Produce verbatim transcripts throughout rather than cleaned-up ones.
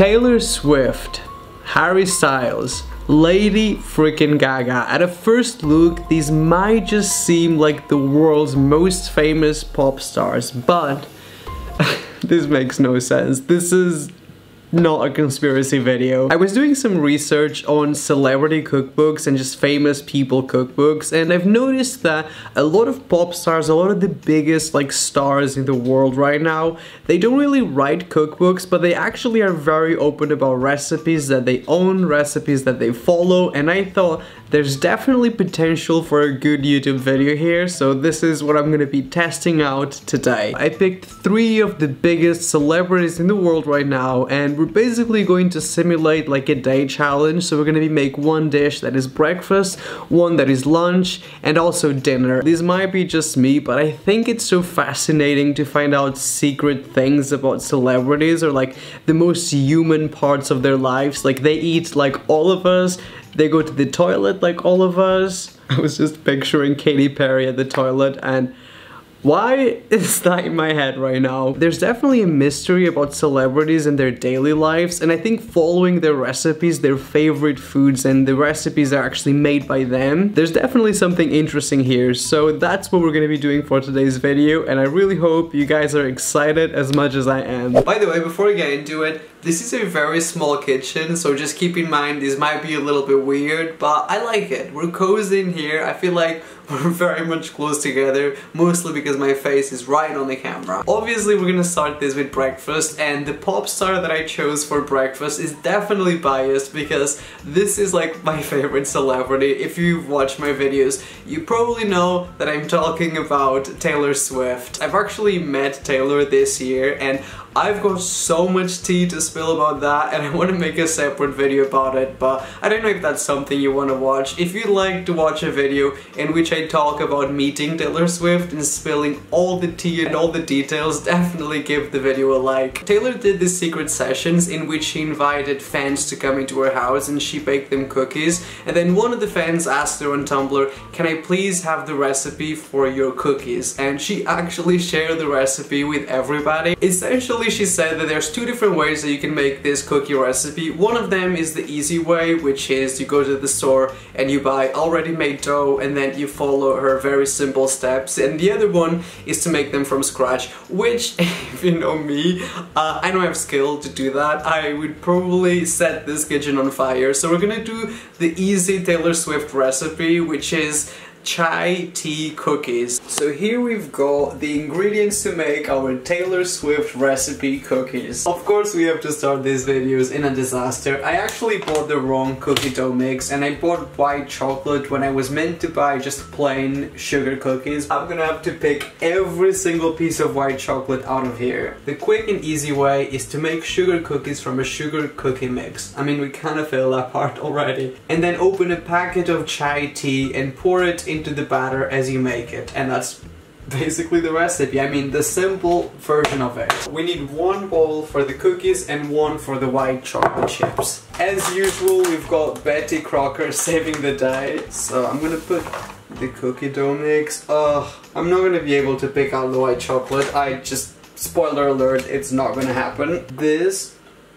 Taylor Swift, Harry Styles, Lady freaking Gaga. At a first look, these might just seem like the world's most famous pop stars, but this makes no sense. This is not a conspiracy video. I was doing some research on celebrity cookbooks and just famous people cookbooks, and I've noticed that a lot of pop stars, a lot of the biggest like stars in the world right now, they don't really write cookbooks, but they actually are very open about recipes that they own, recipes that they follow, and I thought there's definitely potential for a good YouTube video here, so this is what I'm gonna be testing out today. I picked three of the biggest celebrities in the world right now, and we're basically going to simulate like a day challenge. So we're gonna be make one dish that is breakfast, one that is lunch, and also dinner. This might be just me, but I think it's so fascinating to find out secret things about celebrities, or like the most human parts of their lives. Like they eat like all of us, they go to the toilet like all of us. I was just picturing Katy Perry at the toilet, and why is that in my head right now? There's definitely a mystery about celebrities and their daily lives, and I think following their recipes, their favorite foods, and the recipes are actually made by them, there's definitely something interesting here. So that's what we're gonna be doing for today's video, and I really hope you guys are excited as much as I am. By the way, before we get into it, this is a very small kitchen, so just keep in mind this might be a little bit weird, but I like it. We're cozy in here. I feel like we're very much close together, mostly because my face is right on the camera. Obviously, we're gonna start this with breakfast, and the pop star that I chose for breakfast is definitely biased because this is like my favorite celebrity. If you've watched my videos, you probably know that I'm talking about Taylor Swift. I've actually met Taylor this year, and I've got so much tea to spill about that, and I want to make a separate video about it, but I don't know if that's something you want to watch. If you'd like to watch a video in which I talk about meeting Taylor Swift and spilling all the tea and all the details, definitely give the video a like. Taylor did these secret sessions in which she invited fans to come into her house and she baked them cookies, and then one of the fans asked her on Tumblr, "Can I please have the recipe for your cookies?" And she actually shared the recipe with everybody. Essentially, she said that there's two different ways that you can make this cookie recipe. One of them is the easy way, which is you go to the store and you buy already made dough, and then you follow her very simple steps, and the other one is to make them from scratch, which, if you know me, uh, I don't have skill to do that. I would probably set this kitchen on fire. So we're gonna do the easy Taylor Swift recipe, which is chai tea cookies. So here we've got the ingredients to make our Taylor Swift recipe cookies. Of course, we have to start these videos in a disaster. I actually bought the wrong cookie dough mix, and I bought white chocolate when I was meant to buy just plain sugar cookies. I'm gonna have to pick every single piece of white chocolate out of here. The quick and easy way is to make sugar cookies from a sugar cookie mix. I mean, we kind of failed that part already. And then open a packet of chai tea and pour it into the batter as you make it, and that's basically the recipe. I mean, the simple version of it. We need one bowl for the cookies and one for the white chocolate chips. As usual, we've got Betty Crocker saving the day, so I'm gonna put the cookie dough mix. Oh, I'm not gonna be able to pick out the white chocolate. I just, spoiler alert, it's not gonna happen. This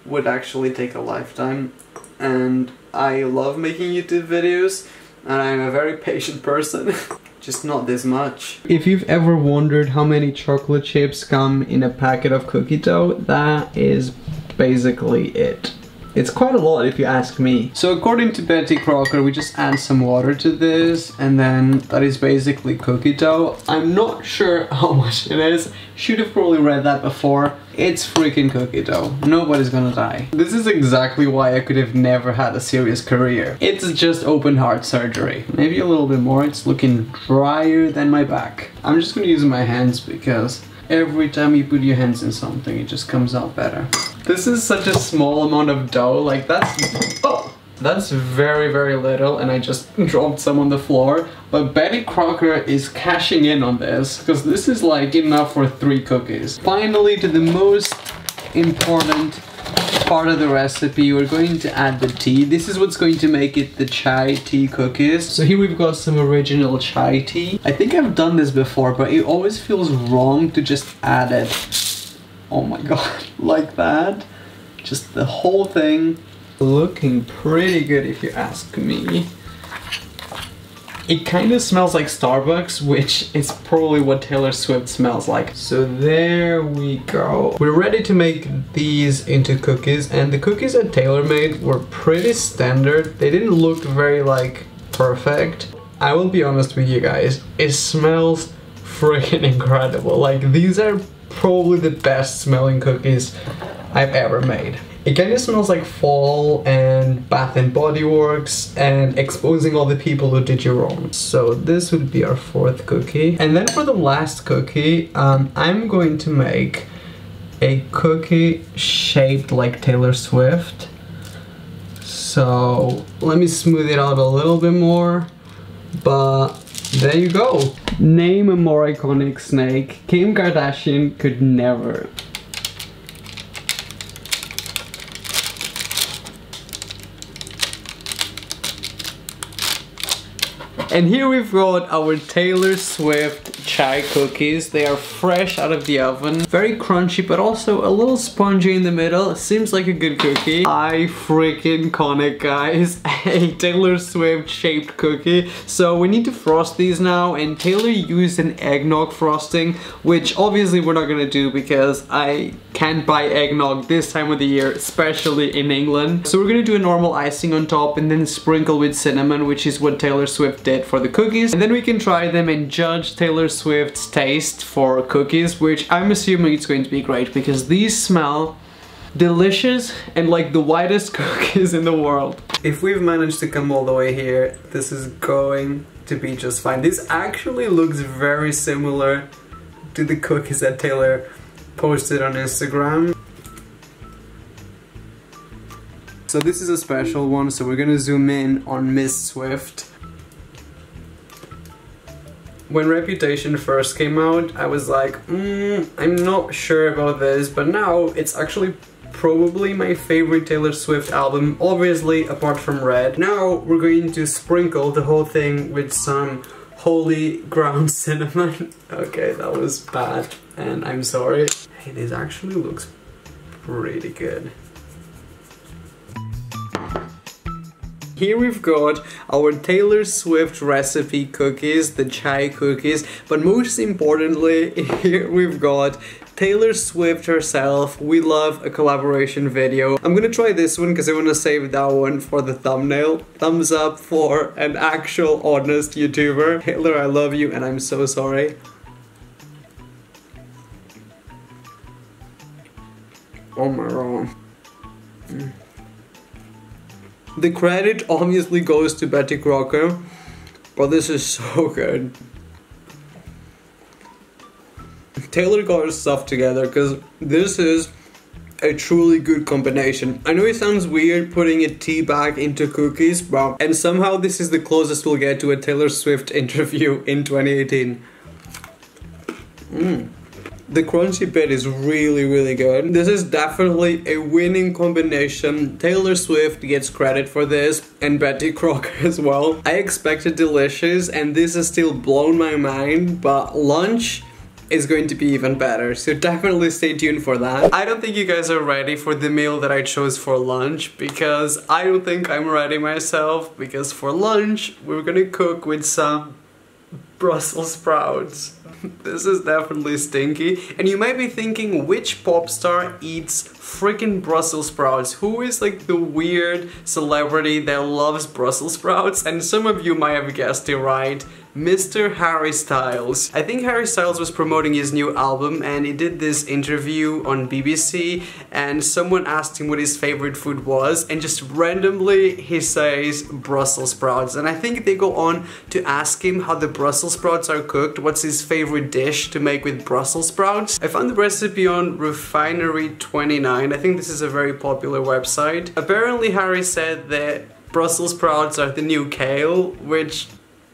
would actually take a lifetime, and I love making YouTube videos, and I'm a very patient person. Just not this much. If you've ever wondered how many chocolate chips come in a packet of cookie dough, that is basically it. It's quite a lot if you ask me. So according to Betty Crocker, we just add some water to this, and then that is basically cookie dough. I'm not sure how much it is. Should have probably read that before. It's freaking cookie dough. Nobody's gonna die. This is exactly why I could have never had a serious career. It's just open heart surgery. Maybe a little bit more. It's looking drier than my back. I'm just gonna use my hands because every time you put your hands in something, it just comes out better. This is such a small amount of dough. Like that's, oh, that's very, very little, and I just dropped some on the floor. But Betty Crocker is cashing in on this, because this is like enough for three cookies. Finally, to the most important part of the recipe, we're going to add the tea. This is what's going to make it the chai tea cookies. So here we've got some original chai tea. I think I've done this before, but it always feels wrong to just add it. Oh my god, like that. Just the whole thing. Looking pretty good if you ask me. It kind of smells like Starbucks, which is probably what Taylor Swift smells like. So there we go. We're ready to make these into cookies, and the cookies at TaylorMade were pretty standard. They didn't look very like perfect. I will be honest with you guys, it smells freaking incredible. Like, these are probably the best smelling cookies I've ever made. It kind of smells like fall and Bath and Body Works and exposing all the people who did you wrong. So this would be our fourth cookie. And then for the last cookie, um, I'm going to make a cookie shaped like Taylor Swift. So let me smooth it out a little bit more, but there you go. Name a more iconic snake. Kim Kardashian could never. And here we've got our Taylor Swift chai cookies. They are fresh out of the oven. Very crunchy, but also a little spongy in the middle. Seems like a good cookie. I freaking con it, guys. A Taylor Swift shaped cookie. So we need to frost these now, and Taylor used an eggnog frosting, which obviously we're not gonna do because I can't buy eggnog this time of the year, especially in England. So we're gonna do a normal icing on top and then sprinkle with cinnamon, which is what Taylor Swift did for the cookies, and then we can try them and judge Taylor Swift's taste for cookies, which I'm assuming it's going to be great because these smell delicious and like the whitest cookies in the world. If we've managed to come all the way here, this is going to be just fine. This actually looks very similar to the cookies that Taylor posted on Instagram. So this is a special one, so we're gonna zoom in on Miss Swift. When Reputation first came out, I was like, mm, I'm not sure about this, but now it's actually probably my favorite Taylor Swift album, obviously apart from Red. Now we're going to sprinkle the whole thing with some holy ground cinnamon. Okay, that was bad, and I'm sorry. Hey, this actually looks pretty good. Here we've got our Taylor Swift recipe cookies, the chai cookies, but most importantly, here we've got Taylor Swift herself. We love a collaboration video. I'm gonna try this one because I want to save that one for the thumbnail. Thumbs up for an actual honest YouTuber. Taylor, I love you and I'm so sorry. Oh my god. Mm. The credit obviously goes to Betty Crocker, but this is so good. Taylor got her stuff together because this is a truly good combination. I know it sounds weird putting a tea bag into cookies, but and somehow this is the closest we'll get to a Taylor Swift interview in twenty eighteen. Mm. The crunchy bit is really, really good. This is definitely a winning combination. Taylor Swift gets credit for this, and Betty Crocker as well. I expected delicious, and this has still blown my mind, but lunch is going to be even better, so definitely stay tuned for that. I don't think you guys are ready for the meal that I chose for lunch, because I don't think I'm ready myself, because for lunch, we're gonna cook with some Brussels sprouts. This is definitely stinky, and you might be thinking, which pop star eats freaking Brussels sprouts? Who is like the weird celebrity that loves Brussels sprouts? And some of you might have guessed it right, Mister Harry Styles. I think Harry Styles was promoting his new album and he did this interview on B B C, and someone asked him what his favorite food was, and just randomly he says Brussels sprouts, and I think they go on to ask him how the Brussels sprouts are cooked, what's his favorite dish to make with Brussels sprouts. I found the recipe on Refinery twenty-nine, I think this is a very popular website. Apparently Harry said that Brussels sprouts are the new kale, which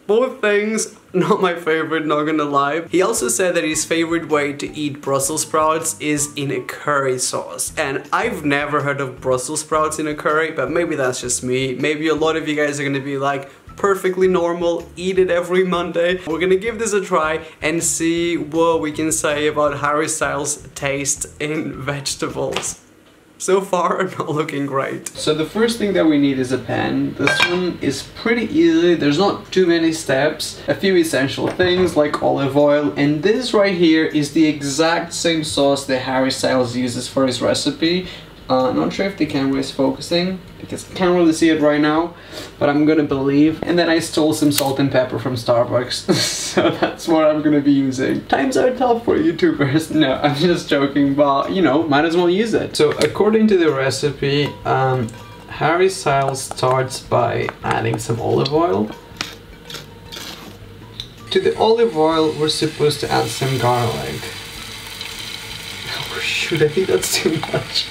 both things, not my favorite, not gonna lie. He also said that his favorite way to eat Brussels sprouts is in a curry sauce. And I've never heard of Brussels sprouts in a curry, but maybe that's just me. Maybe a lot of you guys are gonna be like, perfectly normal, eat it every Monday. We're gonna give this a try and see what we can say about Harry Styles' taste in vegetables. so far not looking great. So the first thing that we need is a pan. This one is pretty easy, there's not too many steps. A few essential things like olive oil, and this right here is the exact same sauce that Harry Styles uses for his recipe. Uh, not sure if the camera is focusing because I can't really see it right now, but I'm gonna believe. And then I stole some salt and pepper from Starbucks, so that's what I'm gonna be using. Times are tough for YouTubers. No, I'm just joking, but you know, might as well use it. So according to the recipe, um, Harry Styles starts by adding some olive oil. To the olive oil, we're supposed to add some garlic. Oh shoot, I think that's too much.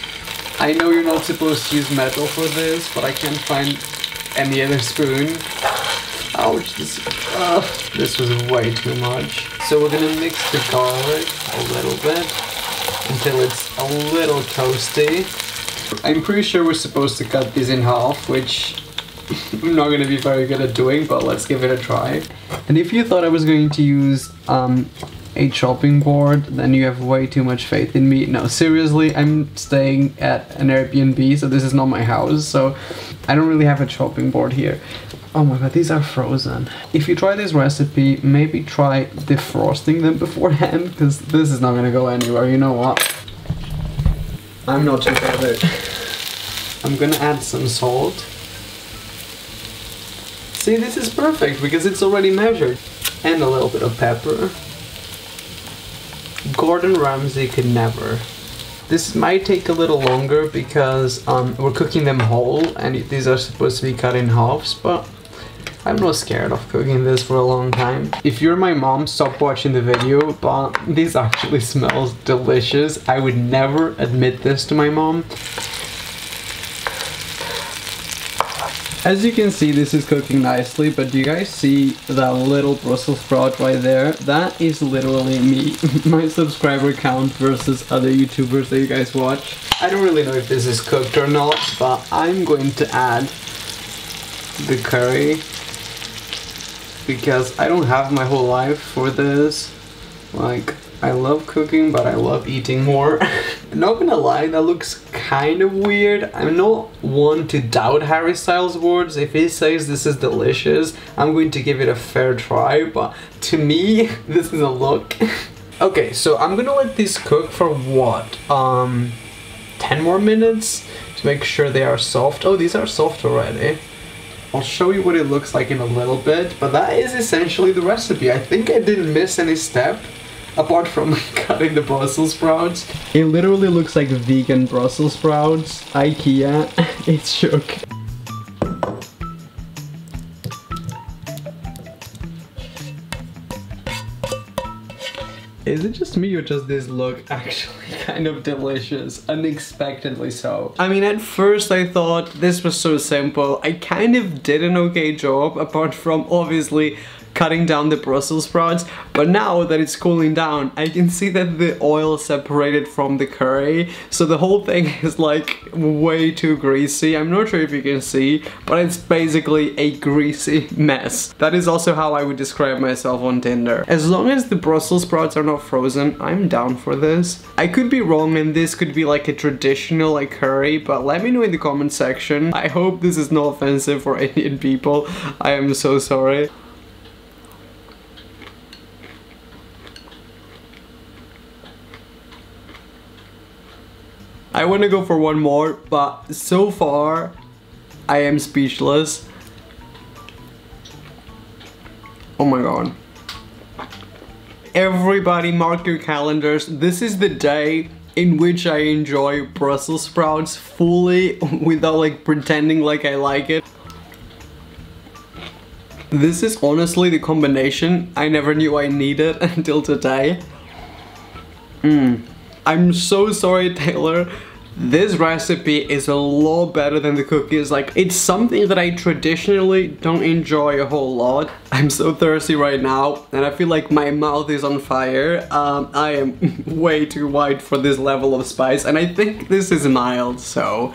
I know you're not supposed to use metal for this, but I can't find any other spoon. Ouch, this, uh, this was way too much. So we're gonna mix the garlic a little bit until it's a little toasty. I'm pretty sure we're supposed to cut these in half, which I'm not gonna be very good at doing, but let's give it a try. And if you thought I was going to use um, a chopping board, then you have way too much faith in me. No, seriously, I'm staying at an Airbnb, so this is not my house, so I don't really have a chopping board here. Oh my god, these are frozen. If you try this recipe, maybe try defrosting them beforehand, because this is not gonna go anywhere, you know what? I'm not too bad at it. I'm gonna add some salt. See, this is perfect, because it's already measured. And a little bit of pepper. Gordon Ramsay could never. This might take a little longer because um, we're cooking them whole and these are supposed to be cut in halves, but I'm not scared of cooking this for a long time. If you're my mom, stop watching the video, but this actually smells delicious. I would never admit this to my mom. As you can see, this is cooking nicely, but do you guys see that little Brussels sprout right there? That is literally me, my subscriber count versus other YouTubers that you guys watch. I don't really know if this is cooked or not, but I'm going to add the curry because I don't have my whole life for this. Like, I love cooking, but I love eating more. Not gonna lie, that looks kind of weird. I'm not one to doubt Harry Styles' words. If he says this is delicious, I'm going to give it a fair try, but to me, this is a look. Okay, so I'm gonna let these cook for what? Um, ten more minutes to make sure they are soft. Oh, these are soft already. I'll show you what it looks like in a little bit, but that is essentially the recipe. I think I didn't miss any step. Apart from cutting the Brussels sprouts. It literally looks like vegan Brussels sprouts. IKEA. It's shook. Is it just me or does this look actually kind of delicious? Unexpectedly so. I mean, at first I thought this was so simple. I kind of did an okay job, apart from obviously cutting down the Brussels sprouts, but now that it's cooling down, I can see that the oil separated from the curry, so the whole thing is like way too greasy. I'm not sure if you can see, but it's basically a greasy mess. That is also how I would describe myself on Tinder. As long as the Brussels sprouts are not frozen, I'm down for this. I could be wrong and this could be like a traditional like curry, but let me know in the comment section. I hope this is not offensive for Indian people. I am so sorry. I want to go for one more, but so far, I am speechless. Oh my god. Everybody mark your calendars, this is the day in which I enjoy Brussels sprouts fully without like pretending like I like it. This is honestly the combination I never knew I needed until today. Mmm. I'm so sorry, Taylor. This recipe is a lot better than the cookies. Like, it's something that I traditionally don't enjoy a whole lot. I'm so thirsty right now and I feel like my mouth is on fire. Um, I am way too white for this level of spice and I think this is mild, so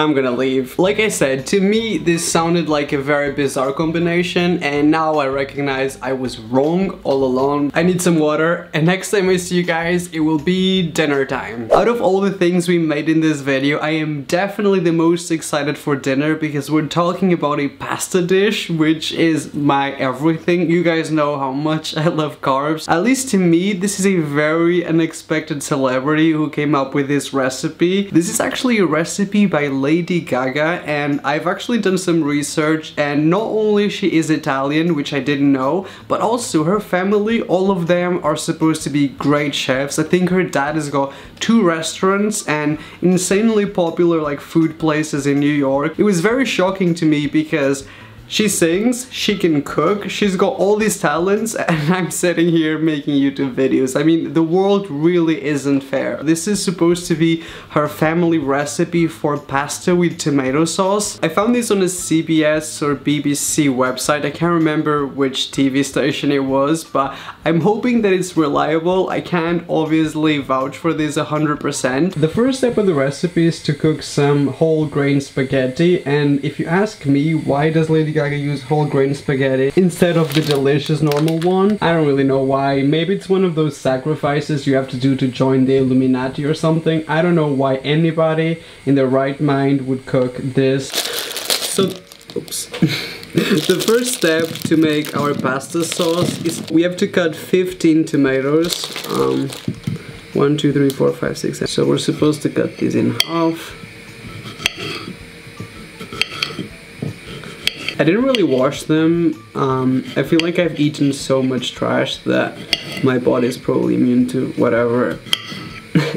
I'm gonna leave. Like I said, to me this sounded like a very bizarre combination, and now I recognize I was wrong all along. I need some water, and next time I see you guys it will be dinner time. Out of all the things we made in this video, I am definitely the most excited for dinner because we're talking about a pasta dish, which is my everything. You guys know how much I love carbs. At least to me, this is a very unexpected celebrity who came up with this recipe. This is actually a recipe by Lady Gaga, and I've actually done some research, and not only she is Italian, which I didn't know, but also her family, all of them are supposed to be great chefs. I think her dad has got two restaurants and insanely popular like food places in New York. It was very shocking to me because she sings, she can cook, she's got all these talents, and I'm sitting here making YouTube videos. I mean, the world really isn't fair. This is supposed to be her family recipe for pasta with tomato sauce. I found this on a C B S or B B C website. I can't remember which T V station it was, but I'm hoping that it's reliable. I can't obviously vouch for this one hundred percent. The first step of the recipe is to cook some whole grain spaghetti, and if you ask me, why does Lady Gaga use whole grain spaghetti instead of the delicious normal one? I don't really know why. Maybe it's one of those sacrifices you have to do to join the Illuminati or something. I don't know why anybody in their right mind would cook this. So, oops. The first step to make our pasta sauce is we have to cut fifteen tomatoes. Um, one, two, three, four, five, six, seven. So we're supposed to cut these in half. I didn't really wash them. Um, I feel like I've eaten so much trash that my body's probably immune to whatever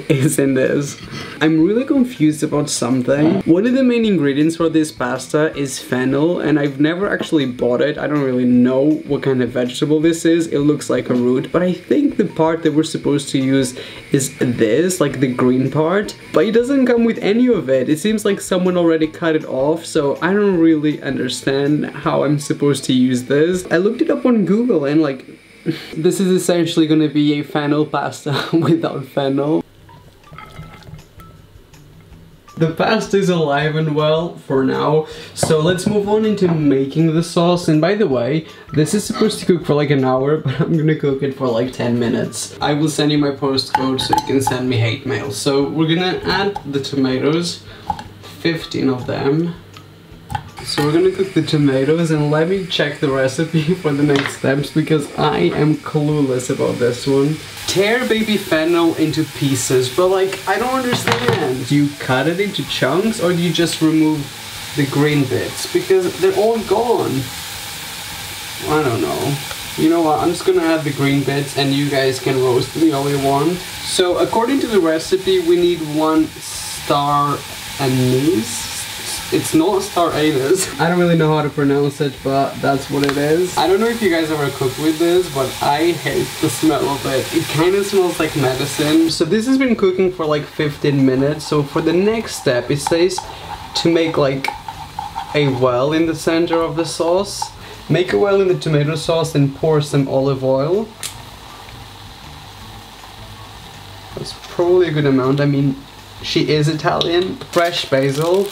is in this. I'm really confused about something. One of the main ingredients for this pasta is fennel, and I've never actually bought it. I don't really know what kind of vegetable this is. It looks like a root, but I think the part that we're supposed to use is this, like the green part, but it doesn't come with any of it. It seems like someone already cut it off, so I don't really understand how I'm supposed to use this. I looked it up on Google and like, this is essentially gonna be a fennel pasta without fennel. The pasta is alive and well for now, so let's move on into making the sauce. And by the way, this is supposed to cook for like an hour, but I'm gonna cook it for like ten minutes. I will send you my postcode so you can send me hate mail. So we're gonna add the tomatoes, fifteen of them. So we're gonna cook the tomatoes, and let me check the recipe for the next steps because I am clueless about this one. Tear baby fennel into pieces, but like, I don't understand. Do you cut it into chunks or do you just remove the green bits? Because they're all gone. I don't know. You know what, I'm just gonna add the green bits and you guys can roast me all you want. So according to the recipe, we need one star anise. It's not star anise. I don't really know how to pronounce it, but that's what it is. I don't know if you guys ever cooked with this, but I hate the smell of it. It kind of smells like medicine. So this has been cooking for like fifteen minutes. So for the next step, it says to make like a well in the center of the sauce. Make a well in the tomato sauce and pour some olive oil. That's probably a good amount. I mean, she is Italian. Fresh basil.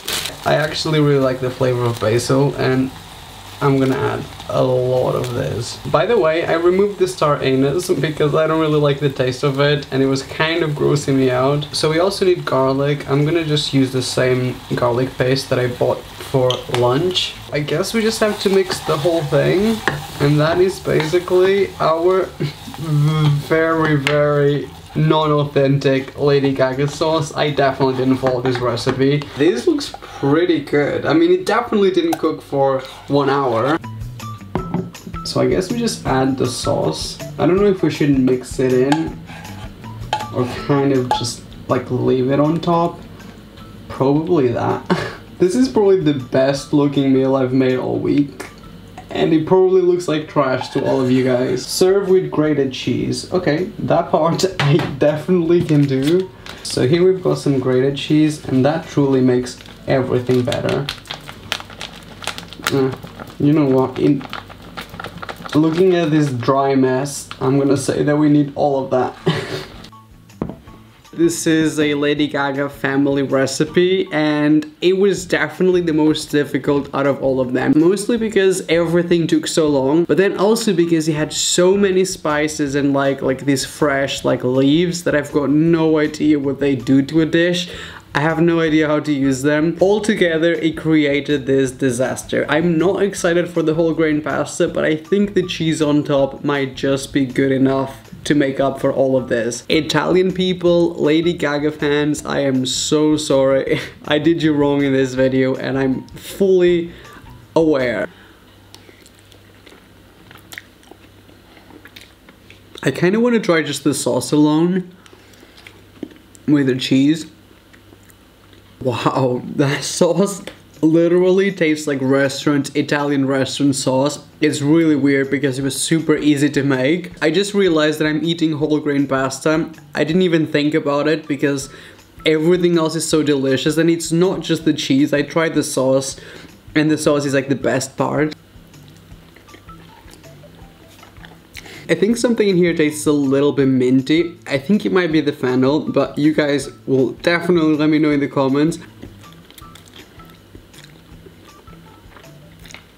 I actually really like the flavor of basil, and I'm gonna add a lot of this. By the way, I removed the star anise because I don't really like the taste of it and it was kind of grossing me out. So we also need garlic. I'm gonna just use the same garlic paste that I bought for lunch. I guess we just have to mix the whole thing, and that is basically our very, very non-authentic Lady Gaga sauce. I definitely didn't follow this recipe. This looks pretty good. I mean, it definitely didn't cook for one hour. So I guess we just add the sauce. I don't know if we should mix it in or kind of just like leave it on top. Probably that. This is probably the best looking meal I've made all week, and it probably looks like trash to all of you guys. Serve with grated cheese. Okay, that part I definitely can do. So here we've got some grated cheese, and that truly makes everything better. Uh, you know what, in looking at this dry mess, I'm gonna say that we need all of that. This is a Lady Gaga family recipe, and it was definitely the most difficult out of all of them. Mostly because everything took so long, but then also because he had so many spices and like like these fresh like leaves that I've got no idea what they do to a dish. I have no idea how to use them. Altogether, it created this disaster. I'm not excited for the whole grain pasta, but I think the cheese on top might just be good enough to make up for all of this. Italian people, Lady Gaga fans, I am so sorry. I did you wrong in this video and I'm fully aware. I kind of want to try just the sauce alone with the cheese. Wow, that sauce literally tastes like restaurant, Italian restaurant sauce. It's really weird because it was super easy to make. I just realized that I'm eating whole grain pasta. I didn't even think about it because everything else is so delicious, and it's not just the cheese. I tried the sauce and the sauce is like the best part. I think something in here tastes a little bit minty. I think it might be the fennel, but you guys will definitely let me know in the comments.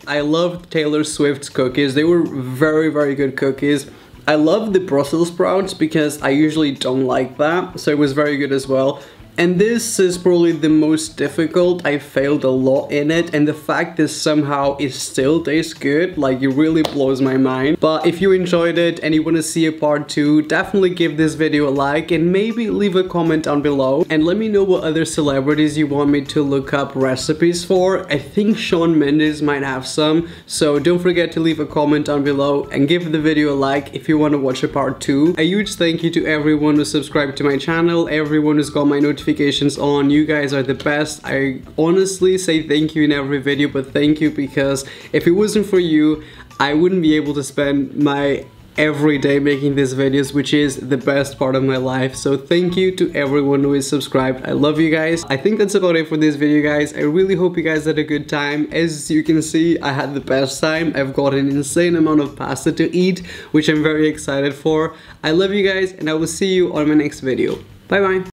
I loved Taylor Swift's cookies. They were very, very good cookies. I love the Brussels sprouts because I usually don't like that, so it was very good as well. And this is probably the most difficult. I failed a lot in it, and the fact that somehow it still tastes good, like, it really blows my mind. But if you enjoyed it and you want to see a part two, definitely give this video a like and maybe leave a comment down below and let me know what other celebrities you want me to look up recipes for. I think Shawn Mendes might have some, so don't forget to leave a comment down below and give the video a like if you want to watch a part two. A huge thank you to everyone who subscribed to my channel, everyone who's got my notifications Notifications on. You guys are the best. I honestly say thank you in every video, but thank you, because if it wasn't for you, I wouldn't be able to spend my every day making these videos, which is the best part of my life. So thank you to everyone who is subscribed. I love you guys. I think that's about it for this video, guys. I really hope you guys had a good time. As you can see, I had the best time. I've got an insane amount of pasta to eat, which I'm very excited for. I love you guys, and I will see you on my next video. Bye bye.